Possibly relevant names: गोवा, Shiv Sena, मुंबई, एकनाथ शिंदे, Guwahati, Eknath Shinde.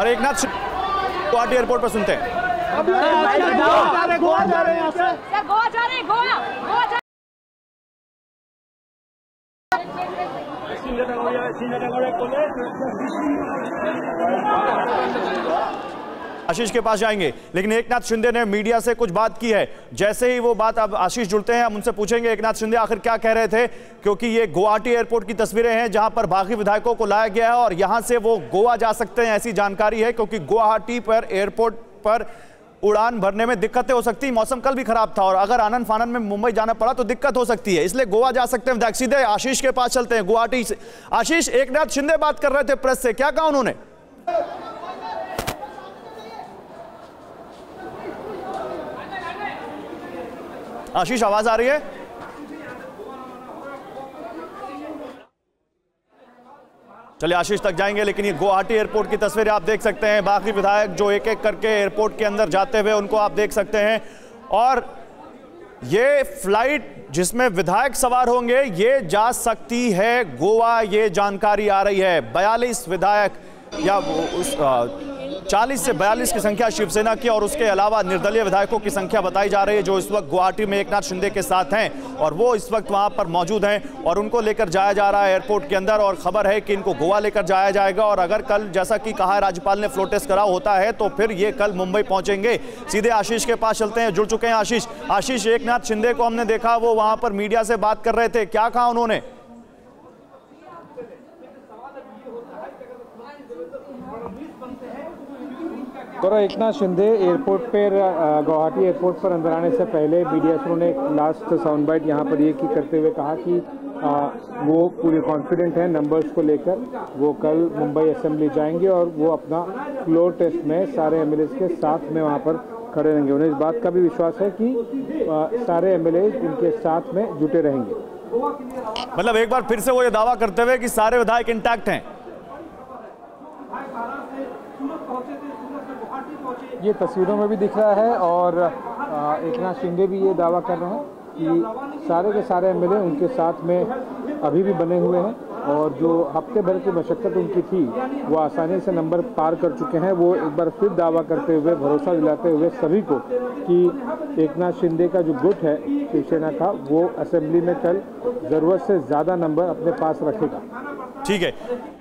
और एकनाथ गुवाहाटी एयरपोर्ट पर सुनते हैं। आशीष के पास जाएंगे, लेकिन एकनाथ शिंदे ने मीडिया से कुछ बात की है। जैसे ही वो बात अब आशीष जुड़ते हैं, हम उनसे पूछेंगे एकनाथ शिंदे आखिर क्या कह रहे थे, क्योंकि ये गुवाहाटी एयरपोर्ट की तस्वीरें हैं जहां पर बागी विधायकों को लाया गया है और यहां से वो गोवा जा सकते हैं, ऐसी जानकारी है। क्योंकि गुवाहाटी पर एयरपोर्ट पर उड़ान भरने में दिक्कतें हो सकती है। मौसम कल भी खराब था और अगर आनन फानन में मुंबई जाना पड़ा तो दिक्कत हो सकती है, इसलिए गोवा जा सकते हैं। सीधे आशीष के पास चलते हैं गुवाहाटी से। आशीष, एकनाथ शिंदे बात कर रहे थे प्रेस से, क्या कहा उन्होंने? आशीष, आवाज आ रही है? चलिए आशीष तक जाएंगे, लेकिन ये गुवाहाटी एयरपोर्ट की तस्वीरें आप देख सकते हैं। बाकी विधायक जो एक एक करके एयरपोर्ट के अंदर जाते हुए उनको आप देख सकते हैं। और ये फ्लाइट जिसमें विधायक सवार होंगे ये जा सकती है गोवा, ये जानकारी आ रही है। 42 विधायक या 40 से 42 की संख्या शिवसेना की और उसके अलावा निर्दलीय विधायकों की संख्या बताई जा रही है जो इस वक्त गुवाहाटी में एकनाथ शिंदे के साथ हैं और वो इस वक्त वहां पर मौजूद हैं और उनको लेकर जाया जा रहा है एयरपोर्ट के अंदर। और खबर है कि इनको गोवा लेकर जाया जाएगा और अगर कल, जैसा कि कहा राज्यपाल ने, फ्लोर टेस्ट कराव होता है तो फिर ये कल मुंबई पहुंचेंगे। सीधे आशीष के पास चलते हैं, जुड़ चुके हैं आशीष। आशीष, एकनाथ शिंदे को हमने देखा वो वहां पर मीडिया से बात कर रहे थे, क्या कहा उन्होंने? गौरव, एकनाथ शिंदे एयरपोर्ट पर, गुवाहाटी एयरपोर्ट पर अंदर आने से पहले मीडिया से उन्होंने एक लास्ट साउंड बाइट यहाँ पर ये की करते हुए कहा कि वो पूरे कॉन्फिडेंट हैं नंबर्स को लेकर। वो कल मुंबई असेंबली जाएंगे और वो अपना फ्लोर टेस्ट में सारे एमएलए के साथ में वहाँ पर खड़े रहेंगे। उन्हें इस बात का भी विश्वास है कि सारे एमएलए उनके साथ में जुटे रहेंगे। मतलब एक बार फिर से वो ये दावा करते हुए कि सारे विधायक इंटैक्ट हैं। ये तस्वीरों में भी दिख रहा है और एकनाथ शिंदे भी ये दावा कर रहे हैं कि सारे के सारे एमएलए उनके साथ में अभी भी बने हुए हैं और जो हफ्ते भर की मशक्कत उनकी थी वो आसानी से नंबर पार कर चुके हैं। वो एक बार फिर दावा करते हुए, भरोसा दिलाते हुए सभी को कि एकनाथ शिंदे का जो गुट है शिवसेना का, वो असेंबली में कल ज़रूरत से ज़्यादा नंबर अपने पास रखेगा। ठीक है।